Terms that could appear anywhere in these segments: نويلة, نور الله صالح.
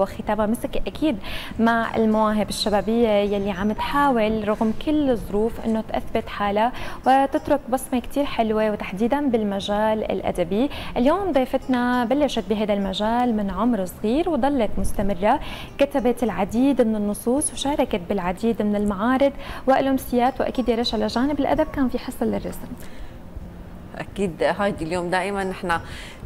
وختامها مسك اكيد مع المواهب الشبابيه يلي عم تحاول رغم كل الظروف انه تثبت حالها وتترك بصمه كثير حلوه، وتحديدا بالمجال الادبي. اليوم ضيفتنا بلشت بهذا المجال من عمر صغير وظلت مستمره، كتبت العديد من النصوص وشاركت بالعديد من المعارض والامسيات، واكيد يا رشا لجانب الادب كان في حصه للرسم. اكيد هيدي اليوم دائما نحن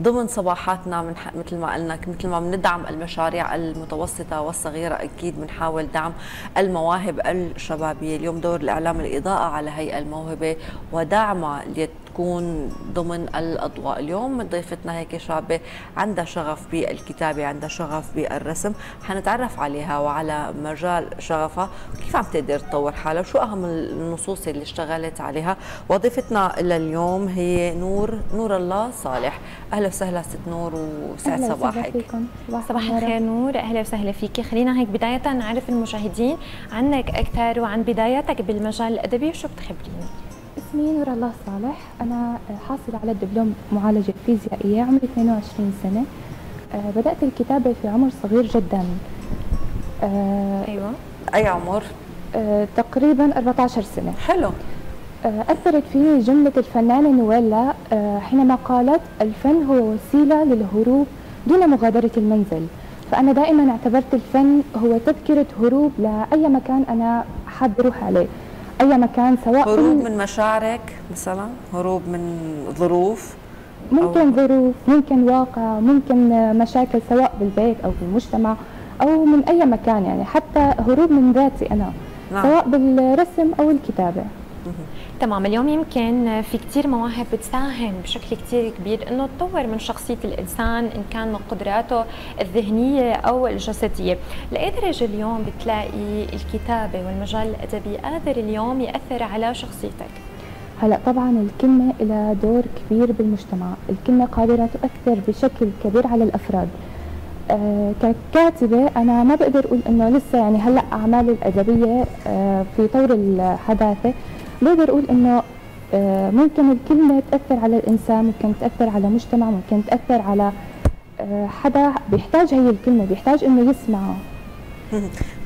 ضمن صباحاتنا مثل ما قلنا، مثل ما بندعم المشاريع المتوسطه والصغيره اكيد بنحاول دعم المواهب الشبابيه. اليوم دور الاعلام الاضاءه على هي الموهبه ودعمها تكون ضمن الأضواء. اليوم ضيفتنا هيك شابة عندها شغف بالكتابة، عندها شغف بالرسم، حنتعرف عليها وعلى مجال شغفها وكيف عم تقدر تطور حالها وشو أهم النصوص اللي اشتغلت عليها. وضيفتنا لليوم هي نور الله صالح. أهلا وسهلا ست نور وسعد صباحك. صباح الخير نور، أهلا وسهلا فيكي. خلينا هيك بداية نعرف المشاهدين عنك أكثر وعن بداياتك بالمجال الأدبي وشو بتخبرينا. اسمي نور الله صالح، أنا حاصلة على الدبلوم معالجة فيزيائية، عمري 22 سنة. بدأت الكتابة في عمر صغير جدا. أيوة. أي عمر؟ تقريبا 14 سنة. حلو. أثرت فيني جملة الفنانة نويلة حينما قالت: الفن هو وسيلة للهروب دون مغادرة المنزل. فأنا دائما اعتبرت الفن هو تذكرة هروب لأي مكان أنا حابة أروح عليه. أي مكان، سواء هروب من مشاعرك مثلا، هروب من ظروف، ممكن ظروف، ممكن واقع، ممكن مشاكل سواء بالبيت أو بالمجتمع أو من أي مكان، يعني حتى هروب من ذاتي أنا. نعم. سواء بالرسم أو الكتابة. تمام. اليوم يمكن في كثير مواهب بتساهم بشكل كثير كبير انه تطور من شخصيه الانسان، ان كان من قدراته الذهنيه او الجسديه. لاي درجه اليوم بتلاقي الكتابه والمجال الادبي قادر اليوم ياثر على شخصيتك؟ هلا طبعا الكلمه لها دور كبير بالمجتمع، الكلمه قادره تؤثر بشكل كبير على الافراد. ككاتبه انا ما بقدر اقول انه لسه يعني هلا اعمالي الادبيه في طور الحداثه، بقدر اقول انه ممكن الكلمه تاثر على الانسان، ممكن تاثر على مجتمع، ممكن تاثر على حدا بيحتاج هي الكلمه، بيحتاج انه يسمعها.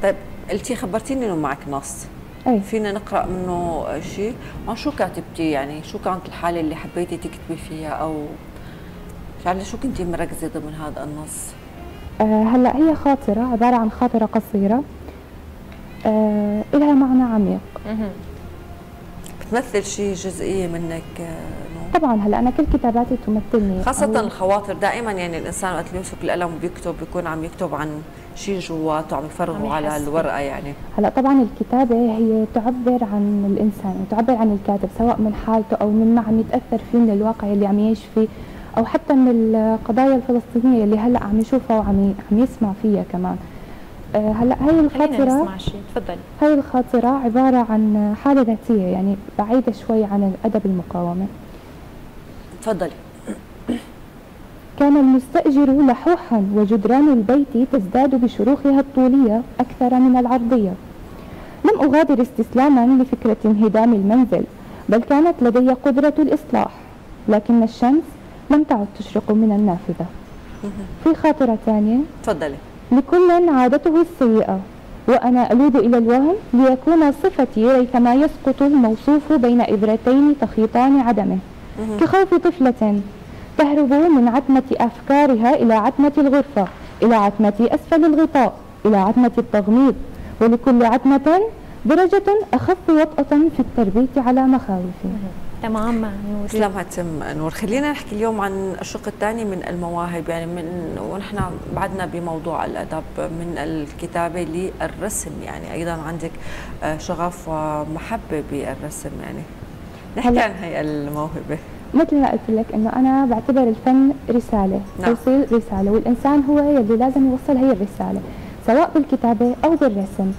طيب قلتي خبرتيني انه معك نص. أي. فينا نقرا منه شيء؟ عن شو كاتبتي؟ يعني شو كانت الحاله اللي حبيتي تكتبي فيها، او على شو كنتي مركزه ضمن هذا النص؟ هلا هي خاطره، عباره عن خاطره قصيره لها معنى عميق. تمثل شيء جزئيه منك نور؟ طبعا هلا انا كل كتاباتي تمثلني، خاصه الخواطر. دايما يعني الانسان وقت يمسك القلم وبيكتب بيكون عم يكتب عن شيء جواته، عم يفرغه على الورقه. يعني هلا طبعا الكتابه هي تعبر عن الانسان، تعبر عن الكاتب، سواء من حالته او من ما عم يتاثر فيه من الواقع اللي عم يعيش فيه، او حتى من القضايا الفلسطينيه اللي هلا عم يشوفها وعم يسمع فيها كمان. هلا هي الخاطرة، تفضل. هي الخاطرة عبارة عن حالة ذاتية، يعني بعيدة شوي عن الأدب المقاومة. تفضلي. كان المستأجر لحوحا وجدران البيت تزداد بشروخها الطولية أكثر من العرضية. لم أغادر استسلاما لفكرة انهدام المنزل، بل كانت لدي قدرة الإصلاح، لكن الشمس لم تعد تشرق من النافذة. في خاطرة ثانية. تفضلي. لكل عادته السيئة، وأنا ألوذ إلى الوهم ليكون صفتي ريثما يسقط الموصوف بين إبرتين تخيطان عدمه، كخوف طفلة تهرب من عتمة أفكارها إلى عتمة الغرفة، إلى عتمة أسفل الغطاء، إلى عتمة التغميض، ولكل عتمة درجة أخف وطأة في التربية على مخاوفي. تمام نور. سلامت نور. خلينا نحكي اليوم عن الشق الثاني من المواهب، يعني من ونحن بعدنا بموضوع الادب، من الكتابه للرسم، يعني ايضا عندك شغف ومحبه بالرسم، يعني نحكي عن هي الموهبه. مثل ما قلت لك انه انا بعتبر الفن رساله. نعم. توصيل رساله، والانسان هو يلي لازم يوصل هي الرساله، سواء بالكتابه او بالرسم.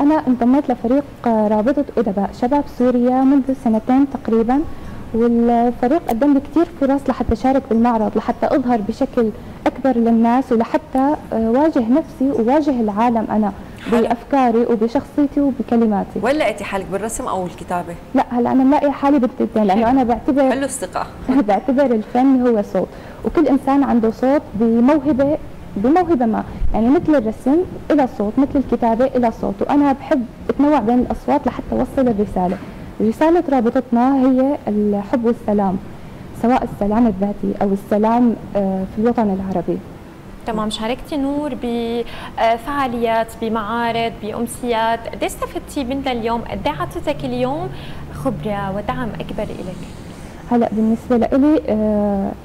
أنا انضميت لفريق رابطة أدباء شباب سوريا منذ سنتين تقريبا، والفريق قدم لي كثير فرص لحتى شارك بالمعرض، لحتى أظهر بشكل أكبر للناس، ولحتى واجه نفسي وواجه العالم أنا بأفكاري وبشخصيتي وبكلماتي. وين لقيتي حالك، بالرسم أو الكتابة؟ لا هلا أنا ملاقية حالي بالتنين، لأنه أنا بعتبر حلو الثقة. بعتبر الفن هو صوت، وكل إنسان عنده صوت بموهبة بموهبه ما، يعني مثل الرسم الى صوت، مثل الكتابه الى صوت، وانا بحب اتنوع بين الاصوات لحتى اوصل الرساله. رساله رابطتنا هي الحب والسلام، سواء السلام الذاتي او السلام في الوطن العربي. تمام، شاركتي نور بفعاليات، بمعارض، بامسيات، قد استفدتي منها اليوم؟ قد عطتك اليوم خبره ودعم اكبر الك؟ هلا بالنسبه لإلي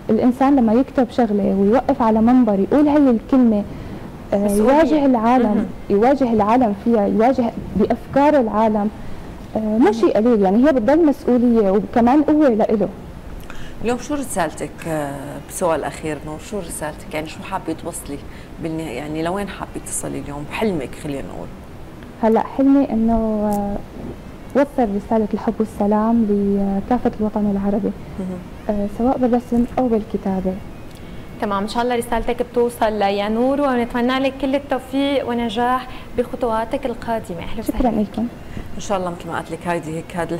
الانسان لما يكتب شغله ويوقف على منبر يقول هي الكلمه، يواجه العالم، يواجه العالم فيها، يواجه بافكار العالم، مو شيء قليل، يعني هي بتضل مسؤوليه وكمان قوه لإله. اليوم شو رسالتك بسؤال اخير نور؟ شو رسالتك؟ يعني شو حابه توصلي يعني لوين حابه تصلي اليوم بحلمك؟ خلينا نقول هلا حلمي انه وصل رساله الحب والسلام لكافه الوطن العربي، سواء بالرسم او بالكتابه. تمام، ان شاء الله رسالتك بتوصل يا نور، ونتمنى لك كل التوفيق ونجاح بخطواتك القادمه. اهلا وسهلا. شكرا لكم. ان شاء الله مثل ما قلت لك هيدي هيك هذا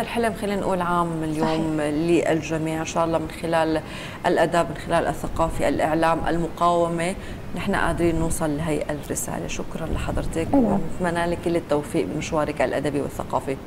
الحلم خلينا نقول عام اليوم للجميع ان شاء الله، من خلال الادب، من خلال الثقافه، الاعلام، المقاومه، نحن قادرين نوصل لهي الرساله. شكرا لحضرتك ونتمنى لك كل التوفيق بمشوارك الادبي والثقافي.